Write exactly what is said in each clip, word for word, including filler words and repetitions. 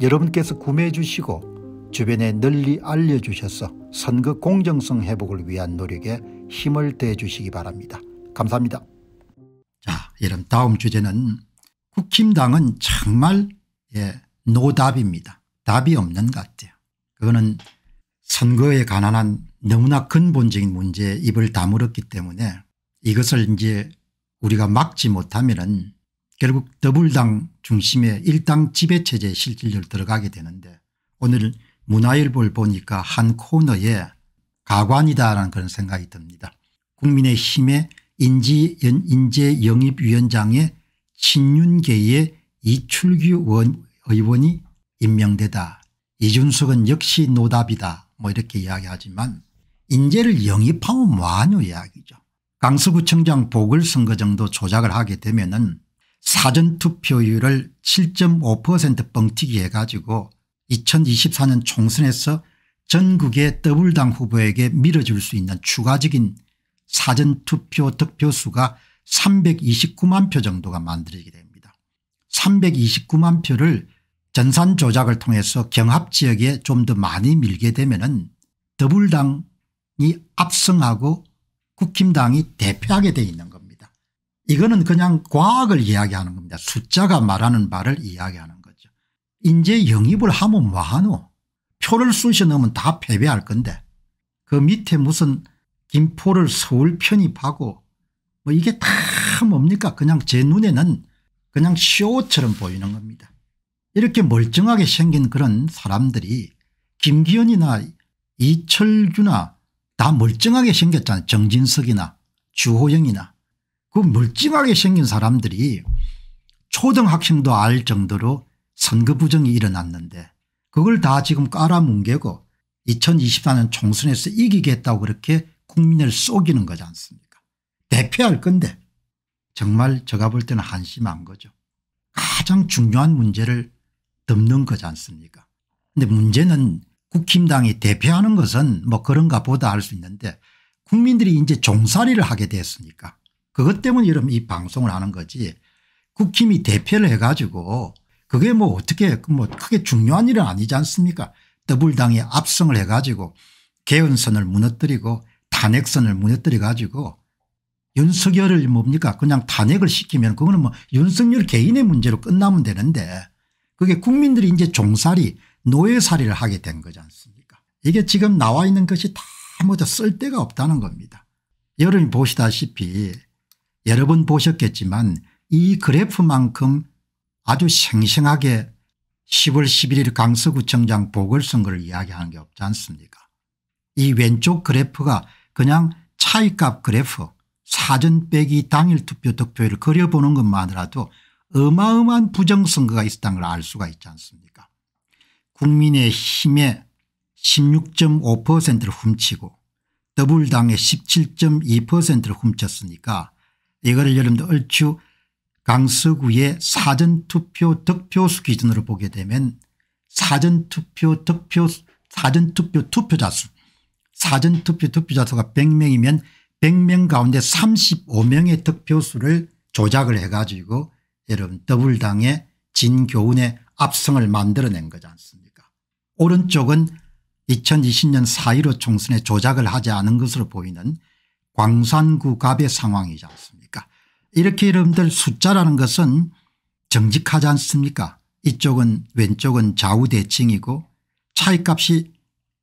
여러분께서 구매해 주시고 주변에 널리 알려주셔서 선거 공정성 회복을 위한 노력에 힘을 더해 주시기 바랍니다. 감사합니다. 자, 여러분 다음 주제는 국힘당은 정말 예, 노답입니다. 답이 없는 것 같아요. 그거는 선거에 관한 너무나 근본적인 문제에 입을 다물었기 때문에 이것을 이제 우리가 막지 못하면은 결국 더불당 중심의 일당 지배체제의 실질적으로 들어가게 되는데, 오늘 문화일보를 보니까 한 코너에 가관이다라는 그런 생각이 듭니다. 국민의힘의 인지, 인재영입위원장의 친윤계의 이출규 의원이 임명되다. 이준석은 역시 노답이다. 뭐 이렇게 이야기하지만 인재를 영입하면 뭐하냐 이야기죠. 강서구청장 보궐선거 정도 조작을 하게 되면은 사전투표율을 칠 점 오 퍼센트 뻥튀기 해가지고 이천이십사 년 총선에서 전국의 더불당 후보에게 밀어줄 수 있는 추가적인 사전투표 득표수가 삼백이십구만 표 정도가 만들어지게 됩니다. 삼백이십구만 표를 전산 조작을 통해서 경합지역에 좀 더 많이 밀게 되면은 더불당이 압승하고 국힘당이 대패하게 돼 있는 겁니다. 이거는 그냥 과학을 이야기하는 겁니다. 숫자가 말하는 바를 이야기하는 거죠. 인재 영입을 하면 뭐하노? 표를 쑤셔 넣으면 다 패배할 건데 그 밑에 무슨 김포를 서울 편입하고 뭐 이게 다 뭡니까? 그냥 제 눈에는 그냥 쇼처럼 보이는 겁니다. 이렇게 멀쩡하게 생긴 그런 사람들이 김기현이나 이철규나 다 멀쩡하게 생겼잖아요. 정진석이나 주호영이나. 그 멀쩡하게 생긴 사람들이 초등학생도 알 정도로 선거 부정이 일어났는데 그걸 다 지금 깔아뭉개고 이천이십사 년 총선에서 이기겠다고 그렇게 국민을 속이는 거지 않습니까? 대패할 건데 정말 제가 볼 때는 한심한 거죠. 가장 중요한 문제를 덮는 거지 않습니까? 근데 문제는 국힘당이 대패하는 것은 뭐 그런가 보다 할 수 있는데 국민들이 이제 종살이를 하게 됐으니까 그것 때문에 여러분 이 방송을 하는 거지 국힘이 대패를 해가지고 그게 뭐 어떻게 뭐 크게 중요한 일은 아니지 않습니까? 더불당이 압승을 해가지고 개헌선을 무너뜨리고 탄핵선을 무너뜨려가지고 윤석열을 뭡니까? 그냥 탄핵을 시키면 그거는 뭐 윤석열 개인의 문제로 끝나면 되는데 그게 국민들이 이제 종살이 노예살이를 하게 된 거지 않습니까? 이게 지금 나와 있는 것이 다 모두 쓸데가 없다는 겁니다. 여러분이 보시다시피 여러 번 보셨겠지만 이 그래프만큼 아주 생생하게 시월 십일일 강서구청장 보궐선거를 이야기하는 게 없지 않습니까? 이 왼쪽 그래프가 그냥 차이값 그래프 사전 빼기 당일 투표 득표율을 그려보는 것만으로도 어마어마한 부정선거가 있었다는 걸 알 수가 있지 않습니까? 국민의힘의 십육 점 오 퍼센트를 훔치고 더불당의 십칠 점 이 퍼센트를 훔쳤으니까 이거를 여러분들 얼추 강서구의 사전투표 득표수 기준으로 보게 되면 사전투표 득표 사전투표 투표자수 사전투표 투표자수가 백 명이면 백 명 가운데 삼십오 명의 득표수를 조작을 해가지고 여러분 더불당의 진교훈의 압승을 만들어낸 거지 않습니까? 오른쪽은 이천이십 년 사 일오 총선에 조작을 하지 않은 것으로 보이는 광산구 갑의 상황이지 않습니까? 이렇게 여러분들 숫자라는 것은 정직하지 않습니까? 이쪽은 왼쪽은 좌우대칭이고 차이값이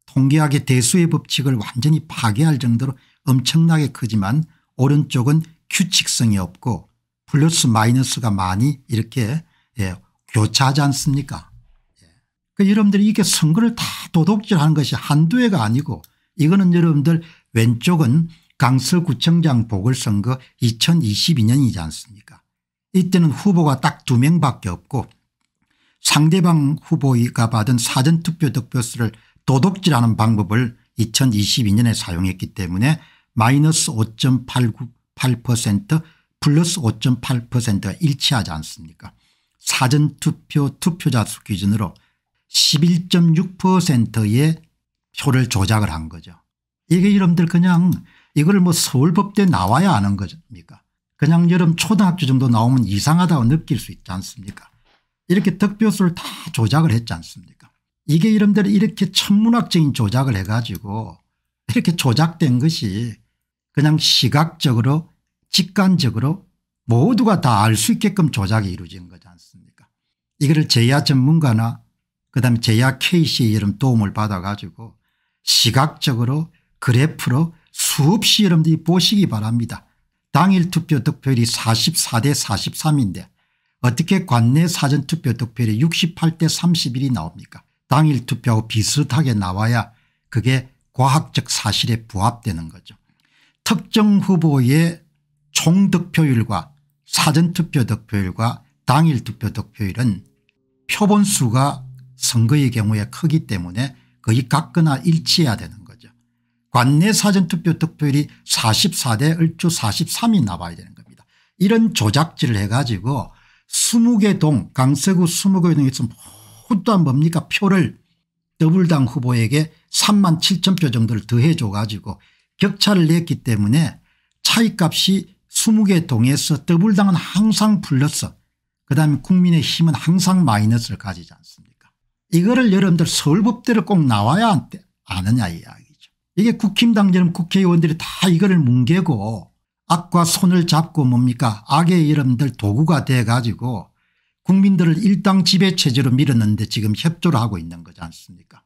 통계학의 대수의 법칙을 완전히 파괴할 정도로 엄청나게 크지만 오른쪽은 규칙성이 없고 플러스 마이너스가 많이 이렇게 예, 교차하지 않습니까? 예. 그러니까 여러분들이 이렇게 선거를 다 도둑질하는 것이 한두 해가 아니고 이거는 여러분들 왼쪽은 강서구청장 보궐선거 이천이십이 년이지 않습니까? 이때는 후보가 딱 두 명밖에 없고 상대방 후보가 받은 사전투표 득표수를 도둑질하는 방법을 이천이십이 년에 사용했기 때문에 마이너스 오 점 팔구, 팔 퍼센트 플러스 오 점 팔 퍼센트가 일치하지 않습니까? 사전투표 투표자 수 기준으로 십일 점 육 퍼센트의 표를 조작을 한 거죠. 이게 여러분들 그냥 이걸 뭐 서울법대 나와야 아는 겁니까? 그냥 여러분 초등학교 정도 나오면 이상하다고 느낄 수 있지 않습니까? 이렇게 득표수를 다 조작을 했지 않습니까? 이게 이름대로 이렇게 천문학적인 조작을 해가지고 이렇게 조작된 것이 그냥 시각적으로 직관적으로 모두가 다 알 수 있게끔 조작이 이루어진 거지 않습니까? 이거를 제야 전문가나 그다음에 제야 케이씨의 이름 도움을 받아가지고 시각적으로 그래프로 수없이 여러분들이 보시기 바랍니다. 당일 투표 득표율이 사십사 대 사십삼인데 어떻게 관내 사전투표 득표율이 육십팔 대 삼십일이 나옵니까? 당일 투표하고 비슷하게 나와야 그게 과학적 사실에 부합되는 거죠. 특정 후보의 총득표율과 사전투표 득표율과 당일 투표 득표율은 표본수가 선거의 경우에 크기 때문에 거의 같거나 일치해야 되는 거죠. 관내 사전투표 득표율이 사십사 대 얼추 사십삼이 나와야 되는 겁니다. 이런 조작질을 해가지고 스무 개 동, 강서구 스무 개 동에 있으면 또한 뭡니까? 표를 더불당 후보에게 삼만 칠천 표 정도를 더해줘 가지고 격차를 냈기 때문에 차이값이 스무 개 동에서 더불당은 항상 플러스 그다음에 국민의힘은 항상 마이너스를 가지지 않습니까? 이거를 여러분들 서울법대로 꼭 나와야 아느냐 이 이야기죠. 이게 국힘당처럼 국회의원들이 다 이거를 뭉개고 악과 손을 잡고 뭡니까? 악의 여러분들 도구가 돼 가지고 국민들을 일당 지배체제로 밀었는데 지금 협조를 하고 있는 거지 않습니까?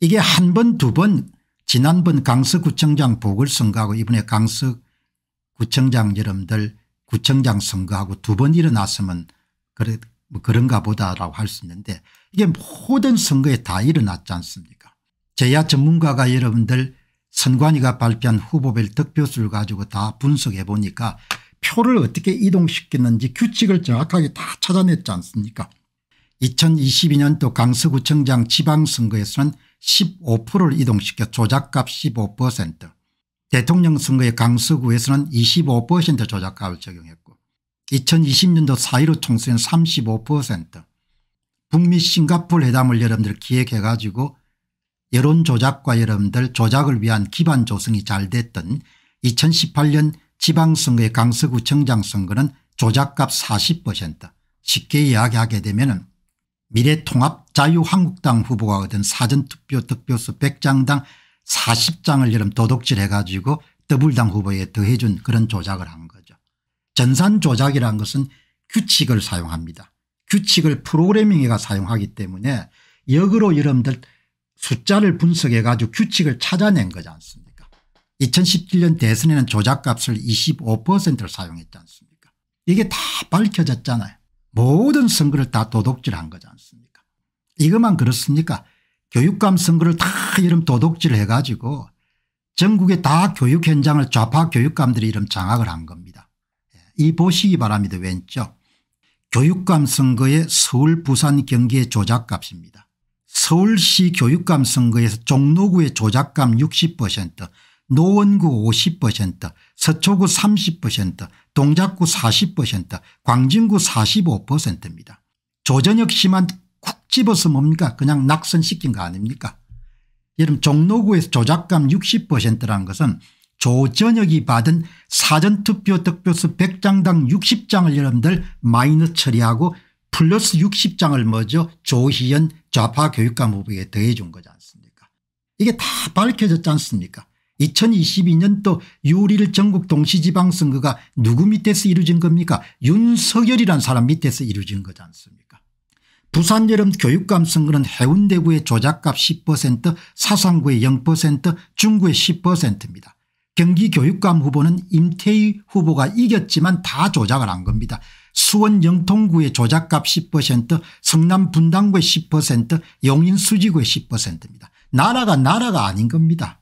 이게 한 번 두 번 지난번 강서구청장 보궐선거하고 이번에 강서구청장 여러분들 구청장 선거하고 두 번 일어났으면 그래, 뭐 그런가 보다라고 할 수 있는데 이게 모든 선거에 다 일어났지 않습니까? 제야 전문가가 여러분들 선관위가 발표한 후보별 득표수를 가지고 다 분석해 보니까 표를 어떻게 이동시켰는지 규칙을 정확하게 다 찾아냈지 않습니까? 이천이십이 년도 강서구청장 지방선거에서는 십오 퍼센트를 이동시켜 조작값 십오 퍼센트, 대통령 선거의 강서구에서는 이십오 퍼센트 조작값을 적용했고 이천이십 년도 사 일오 총선은 삼십오 퍼센트, 북미 싱가포르 회담을 여러분들 기획해 가지고 여론 조작과 여러분들 조작을 위한 기반 조성이 잘 됐던 이천십팔 년 지방선거의 강서구청장 선거는 조작값 사십 퍼센트, 쉽게 이야기하게 되면 미래통합 자유한국당 후보가 얻은 사전투표 득표수 백 장당 사십 장을 여름 도둑질해 가지고 더불당 후보에 더해준 그런 조작을 한 거죠. 전산 조작이라는 것은 규칙을 사용합니다. 규칙을 프로그래밍회가 사용하기 때문에 역으로 여러분들 숫자를 분석해 가지고 규칙을 찾아낸 거지 않습니까? 이천십칠 년 대선에는 조작값을 이십오 퍼센트를 사용했지 않습니까? 이게 다 밝혀졌잖아요. 모든 선거를 다 도둑질한 거지 않습니까? 이것만 그렇습니까? 교육감 선거를 다 이름 도둑질해 가지고 전국에 다 교육 현장을 좌파 교육감들이 이름 장악을 한 겁니다. 이 보시기 바랍니다. 왼쪽 교육감 선거의 서울, 부산, 경기의 조작값입니다. 서울시 교육감 선거에서 종로구의 조작값 육십 퍼센트, 노원구 오십 퍼센트, 서초구 삼십 퍼센트, 동작구 사십 퍼센트, 광진구 사십오 퍼센트입니다. 조전혁 씨만 쿡 집어서 뭡니까? 그냥 낙선시킨 거 아닙니까? 여러분 종로구에서 조작감 육십 퍼센트라는 것은 조전혁이 받은 사전투표 득표수 백 장당 육십 장을 여러분들 마이너스 처리하고 플러스 육십 장을 먼저 조희연 좌파 교육감 후보에 더해준 거지 않습니까? 이게 다 밝혀졌지 않습니까? 이천이십이 년도 유월 일 일 전국 동시지방선거가 누구 밑에서 이루어진 겁니까? 윤석열이란 사람 밑에서 이루어진 거지 않습니까? 부산 여름 교육감 선거는 해운대구의 조작값 십 퍼센트, 사상구의 영 퍼센트, 중구의 십 퍼센트입니다. 경기 교육감 후보는 임태희 후보가 이겼지만 다 조작을 한 겁니다. 수원 영통구의 조작값 십 퍼센트, 성남 분당구의 십 퍼센트, 용인 수지구의 십 퍼센트입니다. 나라가 나라가 아닌 겁니다.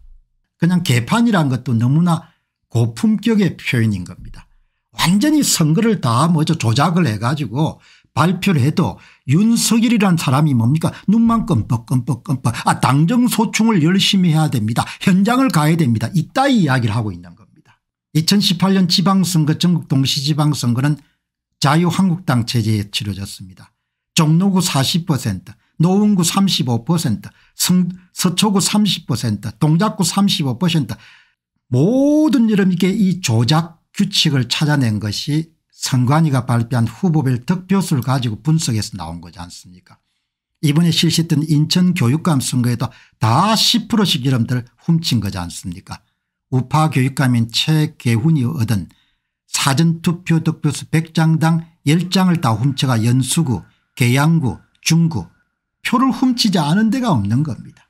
그냥 개판이란 것도 너무나 고품격의 표현인 겁니다. 완전히 선거를 다 먼저 조작을 해가지고 발표를 해도 윤석열이란 사람이 뭡니까? 눈만 끔뻑끔뻑끔뻑. 아, 당정소총을 열심히 해야 됩니다. 현장을 가야 됩니다. 이따위 이야기를 하고 있는 겁니다. 이천십팔 년 지방선거 전국 동시지방선거는 자유한국당 체제에 치러졌습니다. 종로구 사십 퍼센트, 노원구 삼십오 퍼센트, 성, 서초구 삼십 퍼센트, 동작구 삼십오 퍼센트, 모든 여러분께 이 조작 규칙을 찾아낸 것이 선관위가 발표한 후보별 득표수를 가지고 분석해서 나온 거지 않습니까? 이번에 실시했던 인천교육감 선거에도 다 십 퍼센트씩 여러분들 훔친 거지 않습니까? 우파교육감인 최계훈이 얻은 사전투표 득표수 백 장당 열 장을 다 훔쳐가 연수구, 계양구, 중구 표를 훔치지 않은 데가 없는 겁니다.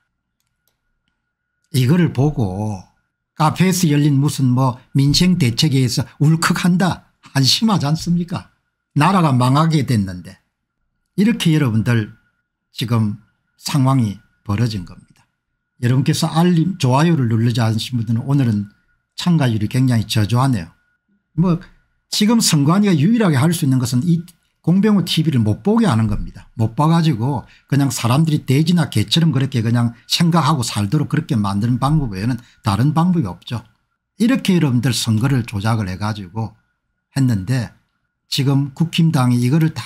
이거를 보고 카페에서 열린 무슨 뭐 민생대책에 의해서 울컥한다, 한심하지 않습니까? 나라가 망하게 됐는데. 이렇게 여러분들 지금 상황이 벌어진 겁니다. 여러분께서 알림 좋아요를 누르지 않으신 분들은 오늘은 참가율이 굉장히 저조하네요. 뭐 지금 선관위가 유일하게 할 수 있는 것은 이 공병호 티비를 못 보게 하는 겁니다. 못 봐가지고 그냥 사람들이 돼지나 개처럼 그렇게 그냥 생각하고 살도록 그렇게 만드는 방법 외에는 다른 방법이 없죠. 이렇게 여러분들 선거를 조작을 해가지고 했는데 지금 국힘당이 이거를 다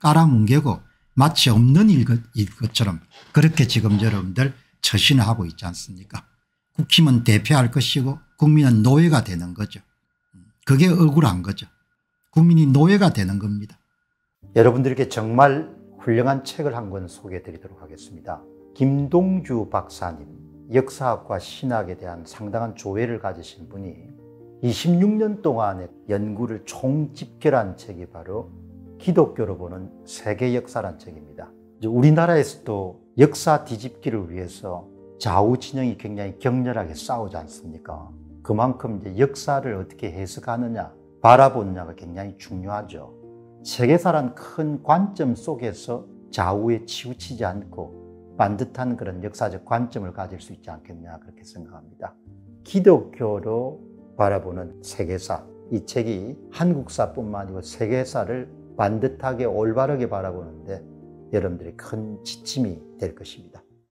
깔아뭉개고 마치 없는 일 것처럼 그렇게 지금 여러분들 처신을 하고 있지 않습니까? 국힘은 대표할 것이고 국민은 노예가 되는 거죠. 그게 억울한 거죠. 국민이 노예가 되는 겁니다. 여러분들께 정말 훌륭한 책을 한 권 소개해 드리도록 하겠습니다. 김동주 박사님, 역사학과 신학에 대한 상당한 조예를 가지신 분이 이십육 년 동안의 연구를 총집결한 책이 바로 기독교로 보는 세계 역사란 책입니다. 이제 우리나라에서도 역사 뒤집기를 위해서 좌우 진영이 굉장히 격렬하게 싸우지 않습니까? 그만큼 이제 역사를 어떻게 해석하느냐, 바라보느냐가 굉장히 중요하죠. 세계사란 큰 관점 속에서 좌우에 치우치지 않고 반듯한 그런 역사적 관점을 가질 수 있지 않겠냐 그렇게 생각합니다. 기독교로 바라보는 세계사, 이 책이 한국사뿐만 아니고 세계사를 반듯하게 올바르게 바라보는데 여러분들이 큰 지침이 될 것입니다.